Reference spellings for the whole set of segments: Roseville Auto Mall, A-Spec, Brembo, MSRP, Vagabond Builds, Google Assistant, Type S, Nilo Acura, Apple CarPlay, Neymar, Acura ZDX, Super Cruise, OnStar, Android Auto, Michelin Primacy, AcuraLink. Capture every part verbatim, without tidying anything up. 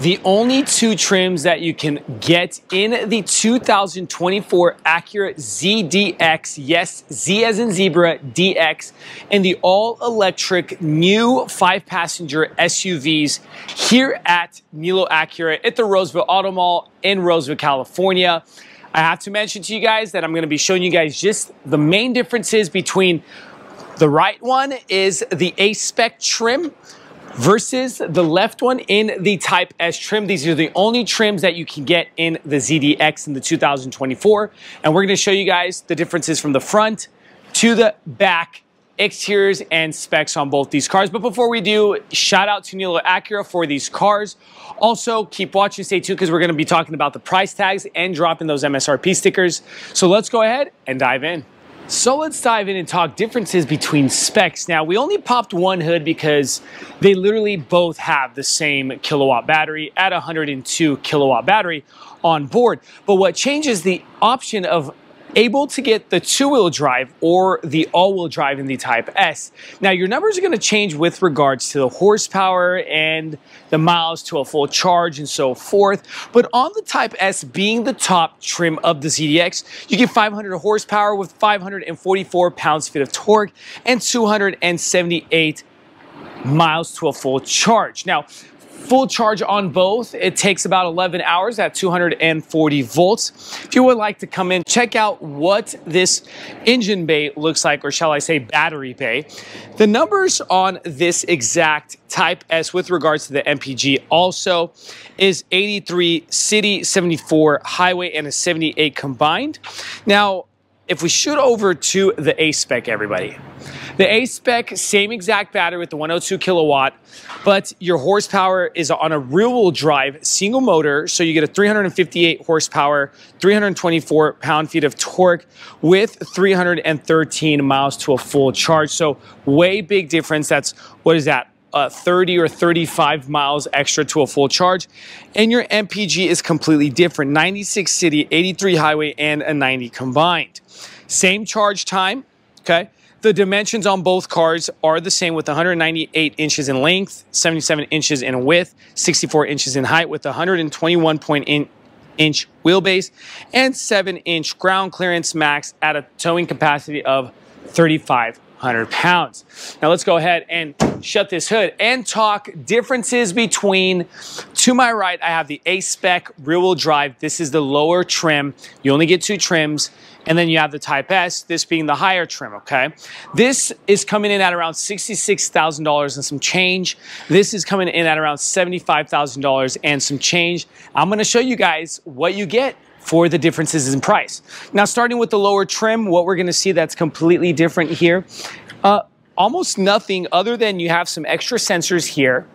The only two trims that you can get in the two thousand twenty-four Acura Z D X, yes, Z as in zebra, D X, and the all-electric new five-passenger S U Vs here at Nilo Acura at the Roseville Auto Mall in Roseville, California. I have to mention to you guys that I'm going to be showing you guys just the main differences between the right one is the A-Spec trim versus the left one in the Type S trim. These are the only trims that you can get in the Z D X in the two thousand twenty-four. And we're gonna show you guys the differences from the front to the back, exteriors and specs on both these cars. But before we do, shout out to Nilo Acura for these cars. Also, keep watching, stay tuned, because we're gonna be talking about the price tags and dropping those M S R P stickers. So let's go ahead and dive in. So let's dive in and talk differences between specs. Now, we only popped one hood because they literally both have the same kilowatt battery at one hundred two kilowatt battery on board. But what changes the option of able to get the two-wheel drive or the all-wheel drive in the Type S. Now, your numbers are going to change with regards to the horsepower and the miles to a full charge and so forth. But on the Type S being the top trim of the Z D X, you get five hundred horsepower with five hundred forty-four pounds-feet of torque and two hundred seventy-eight miles to a full charge. Now, full charge on both, it takes about eleven hours at two hundred forty volts. If you would like to come in, check out what this engine bay looks like, or shall I say battery bay. The numbers on this exact Type S with regards to the M P G also is eighty-three city, seventy-four highway, and a seventy-eight combined. Now, if we shoot over to the A-Spec, everybody. The A-Spec, same exact battery with the one hundred two kilowatt, but your horsepower is on a rear-wheel drive, single motor, so you get a three hundred fifty-eight horsepower, three hundred twenty-four pound-feet of torque with three hundred thirteen miles to a full charge. So way big difference. That's, what is that? Uh, thirty or thirty-five miles extra to a full charge, and your M P G is completely different. ninety-six city, eighty-three highway, and a ninety combined. Same charge time, okay? The dimensions on both cars are the same, with one hundred ninety-eight inches in length, seventy-seven inches in width, sixty-four inches in height, with one hundred twenty-one point eight inch wheelbase and seven inch ground clearance max at a towing capacity of thirty-five hundred pounds. Now let's go ahead and shut this hood and talk differences between, to my right, I have the A-Spec rear wheel drive. This is the lower trim. You only get two trims. And then you have the Type S, this being the higher trim, okay? This is coming in at around sixty-six thousand dollars and some change. This is coming in at around seventy-five thousand dollars and some change. I'm gonna show you guys what you get for the differences in price. Now, starting with the lower trim, what we're gonna see that's completely different here, uh, almost nothing other than you have some extra sensors here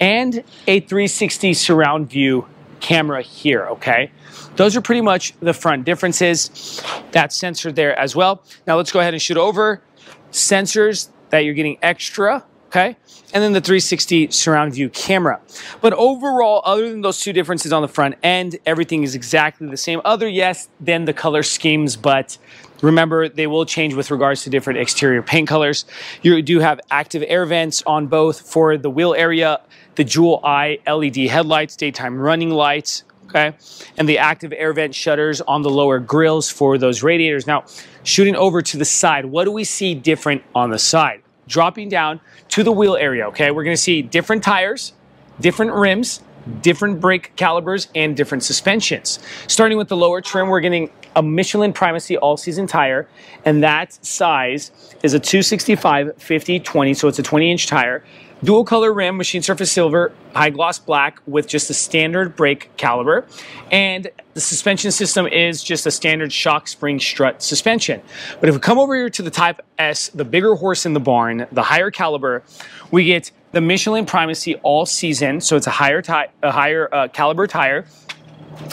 and a three sixty surround view camera here, okay? Those are pretty much the front differences. That sensor there as well. Now let's go ahead and shoot over sensors that you're getting extra, okay? And then the three sixty surround view camera. But overall, other than those two differences on the front end, everything is exactly the same. Other, yes, than the color schemes, but remember, they will change with regards to different exterior paint colors. You do have active air vents on both for the wheel area, the dual eye L E D headlights, daytime running lights, okay? And the active air vent shutters on the lower grills for those radiators. Now, shooting over to the side, what do we see different on the side? Dropping down to the wheel area, okay? We're gonna see different tires, different rims, different brake calipers, and different suspensions. Starting with the lower trim, we're getting a Michelin Primacy all-season tire, and that size is a two sixty-five fifty twenty, so it's a twenty inch tire. Dual color rim, machine surface silver, high gloss black with just a standard brake caliper. And the suspension system is just a standard shock spring strut suspension. But if we come over here to the Type S, the bigger horse in the barn, the higher caliber, we get the Michelin Primacy all season. So it's a higher, a higher uh, caliber tire.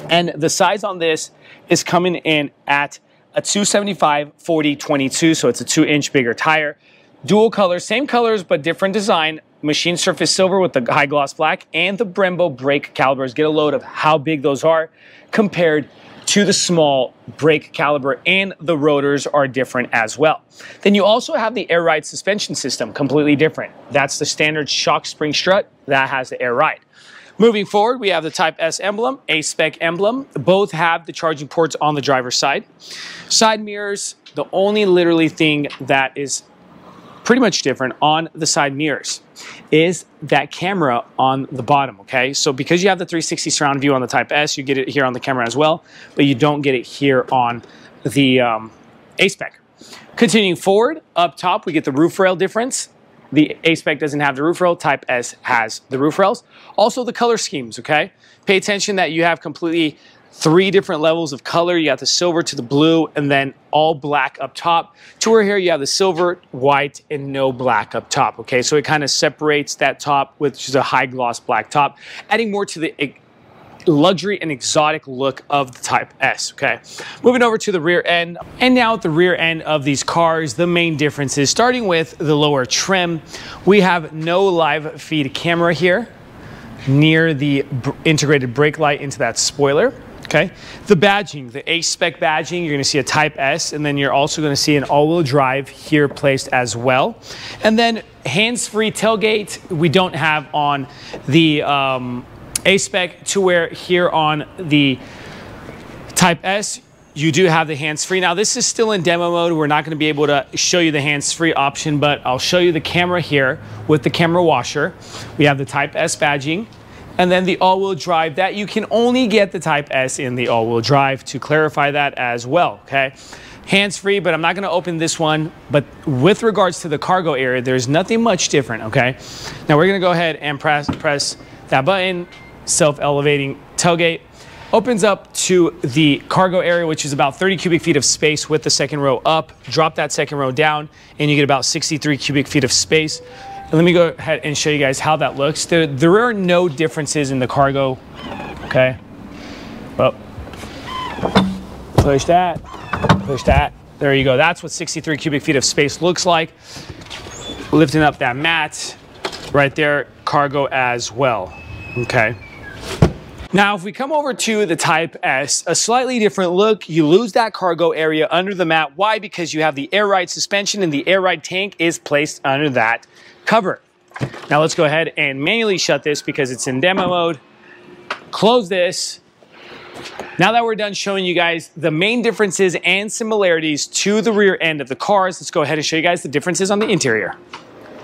And the size on this is coming in at a two seventy-five forty twenty-two. So it's a two inch bigger tire. Dual color, same colors, but different design. Machine surface silver with the high gloss black and the Brembo brake calipers. Get a load of how big those are compared to the small brake caliper, and the rotors are different as well. Then you also have the air ride suspension system, completely different. That's the standard shock spring strut that has the air ride. Moving forward, we have the Type S emblem, A-Spec emblem. Both have the charging ports on the driver's side. Side mirrors, the only literally thing that is pretty much different on the side mirrors is that camera on the bottom, okay? So because you have the three sixty surround view on the Type S, you get it here on the camera as well, but you don't get it here on the um, A-Spec. Continuing forward, up top, we get the roof rail difference. The A-Spec doesn't have the roof rail, Type S has the roof rails. Also the color schemes, okay? Pay attention that you have completely three different levels of color. You got the silver to the blue and then all black up top. To where here you have the silver, white, and no black up top, okay? So it kind of separates that top, which is a high gloss black top, adding more to the luxury and exotic look of the Type S, okay? Moving over to the rear end. And now at the rear end of these cars, the main difference is starting with the lower trim. We have no live feed camera here near the integrated brake light into that spoiler. Okay, the badging, the A-Spec badging, you're gonna see a Type S, and then you're also gonna see an all-wheel drive here placed as well. And then hands-free tailgate, we don't have on the um, A-Spec, to where here on the Type S, you do have the hands-free. Now this is still in demo mode. We're not gonna be able to show you the hands-free option, but I'll show you the camera here with the camera washer. We have the Type S badging. And then the all-wheel drive, that you can only get the Type S in the all-wheel drive, to clarify that as well, okay? Hands-free, but I'm not gonna open this one, but with regards to the cargo area, there's nothing much different, okay? Now we're gonna go ahead and press, press that button, self-elevating tailgate. Opens up to the cargo area, which is about thirty cubic feet of space with the second row up. Drop that second row down, and you get about sixty-three cubic feet of space. Let me go ahead and show you guys how that looks. There, there are no differences in the cargo, okay? Well, push that, push that. There you go. That's what sixty-three cubic feet of space looks like. Lifting up that mat right there, cargo as well, okay? Now, if we come over to the Type S, a slightly different look, you lose that cargo area under the mat. Why? Because you have the air ride suspension and the air ride tank is placed under that cover. Now let's go ahead and manually shut this because it's in demo mode. Close this. Now that we're done showing you guys the main differences and similarities to the rear end of the cars, let's go ahead and show you guys the differences on the interior.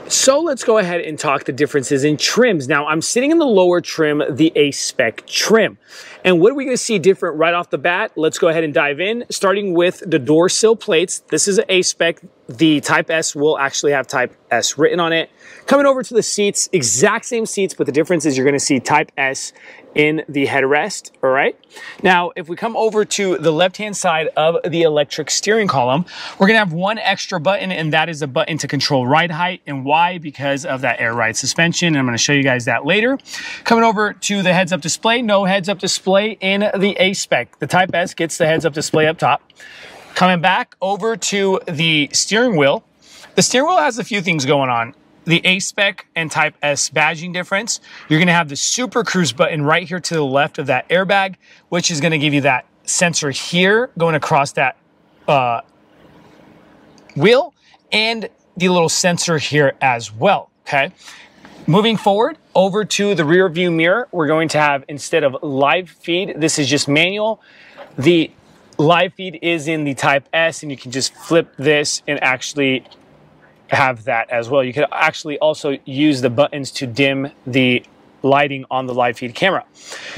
So let's go ahead and talk the differences in trims. Now I'm sitting in the lower trim, the A-Spec trim. And what are we gonna see different right off the bat? Let's go ahead and dive in, starting with the door sill plates. This is an A-Spec. The Type S will actually have Type S written on it. Coming over to the seats, exact same seats, but the difference is you're gonna see Type S in the headrest, all right? Now, if we come over to the left-hand side of the electric steering column, we're gonna have one extra button, and that is a button to control ride height. And why? Because of that air ride suspension, and I'm gonna show you guys that later. Coming over to the heads-up display, no heads-up display in the A-Spec. The Type S gets the heads-up display up top. Coming back over to the steering wheel, the steering wheel has a few things going on. The A-Spec and Type S badging difference, you're gonna have the Super Cruise button right here to the left of that airbag, which is gonna give you that sensor here going across that uh, wheel, and the little sensor here as well, okay? Moving forward, over to the rear view mirror, we're going to have, instead of live feed, this is just manual. The live feed is in the Type S, and you can just flip this and actually have that as well. You can actually also use the buttons to dim the lighting on the live feed camera.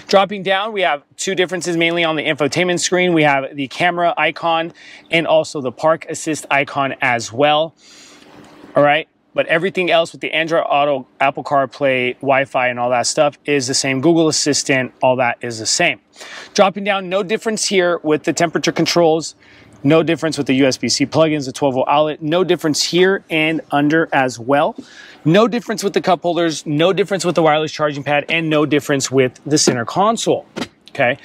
Dropping down, we have two differences mainly on the infotainment screen. We have the camera icon and also the park assist icon as well. All right. But everything else with the Android Auto, Apple CarPlay, Wi-Fi, and all that stuff is the same. Google Assistant, all that is the same. Dropping down, no difference here with the temperature controls. No difference with the U S B C plugins, the twelve volt outlet. No difference here and under as well. No difference with the cup holders. No difference with the wireless charging pad. And no difference with the center console. Okay,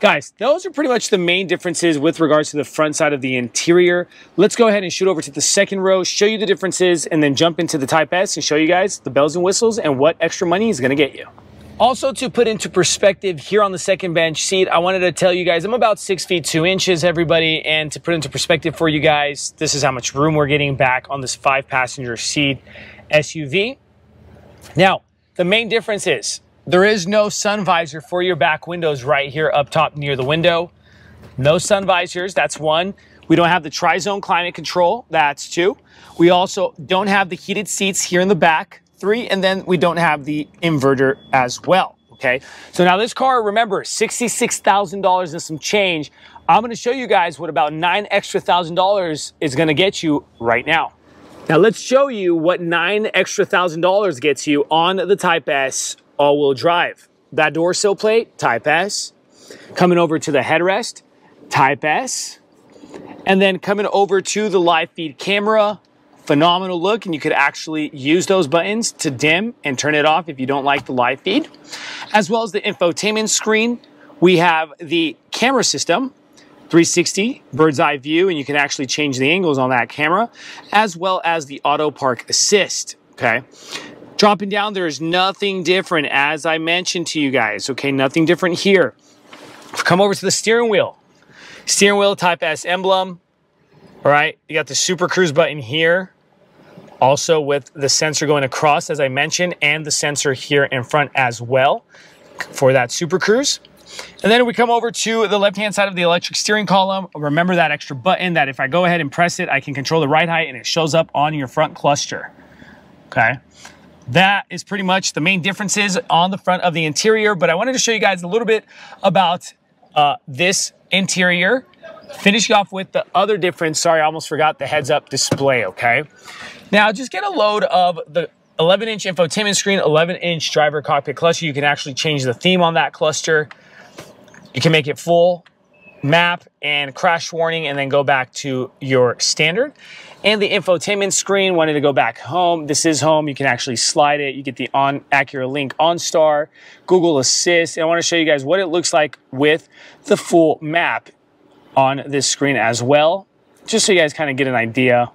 guys, those are pretty much the main differences with regards to the front side of the interior. Let's go ahead and shoot over to the second row, show you the differences, and then jump into the Type S and show you guys the bells and whistles and what extra money is gonna get you. Also, to put into perspective, here on the second bench seat, I wanted to tell you guys I'm about six feet two inches, everybody, and to put into perspective for you guys, this is how much room we're getting back on this five passenger seat S U V. Now, the main difference is There is no sun visor for your back windows right here up top near the window. No sun visors, that's one. We don't have the tri-zone climate control, that's two. We also don't have the heated seats here in the back, three, and then we don't have the inverter as well, okay? So now this car, remember, sixty-six thousand dollars and some change. I'm gonna show you guys what about nine extra thousand dollars is gonna get you right now. Now let's show you what nine extra thousand dollars gets you on the Type S all-wheel drive. That door sill plate, Type S. Coming over to the headrest, Type S. And then coming over to the live feed camera, phenomenal look, and you could actually use those buttons to dim and turn it off if you don't like the live feed. As well as the infotainment screen, we have the camera system, three sixty bird's eye view, and you can actually change the angles on that camera, as well as the auto park assist, okay? Dropping down, there's nothing different, as I mentioned to you guys, okay? Nothing different here. Come over to the steering wheel. Steering wheel, Type S emblem, all right? You got the Super Cruise button here, also with the sensor going across, as I mentioned, and the sensor here in front as well for that Super Cruise. And then we come over to the left-hand side of the electric steering column. Remember that extra button that if I go ahead and press it, I can control the ride height and it shows up on your front cluster, okay? That is pretty much the main differences on the front of the interior, but I wanted to show you guys a little bit about uh, this interior, finishing off with the other difference. Sorry, I almost forgot the heads-up display, okay? Now, just get a load of the eleven-inch infotainment screen, eleven-inch driver cockpit cluster. You can actually change the theme on that cluster. You can make it full, map, and crash warning, and then go back to your standard. And the infotainment screen, wanted to go back home. This is home. You can actually slide it. You get the on AcuraLink OnStar, Google Assist. And I want to show you guys what it looks like with the full map on this screen as well, just so you guys kind of get an idea.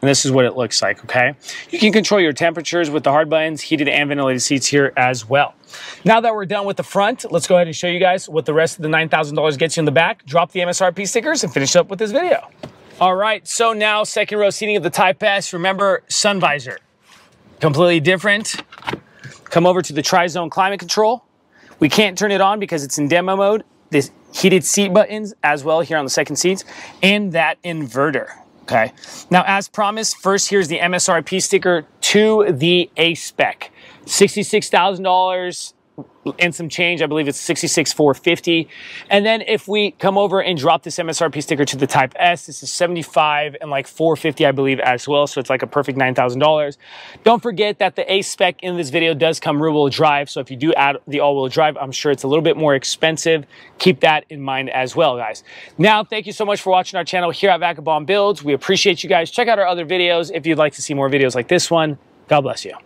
And this is what it looks like, okay? You can control your temperatures with the hard buttons, heated and ventilated seats here as well. Now that we're done with the front, let's go ahead and show you guys what the rest of the nine thousand dollars gets you in the back. Drop the M S R P stickers and finish up with this video. All right, so now second row seating of the Type S. Remember, sun visor, completely different. Come over to the tri-zone climate control. We can't turn it on because it's in demo mode. This heated seat buttons as well here on the second seats and that inverter. Okay, now as promised, first here's the M S R P sticker to the A-Spec. sixty-six thousand dollars and some change, I believe it's sixty-six thousand four hundred fifty dollars. And then if we come over and drop this M S R P sticker to the Type S, this is seventy-five thousand dollars and like four hundred fifty dollars I believe as well, so it's like a perfect nine thousand dollars. Don't forget that the A-Spec in this video does come rear-wheel drive, so if you do add the all-wheel drive, I'm sure it's a little bit more expensive. Keep that in mind as well, guys. Now, thank you so much for watching our channel here at Vagabond Builds. We appreciate you guys. Check out our other videos if you'd like to see more videos like this one. God bless you.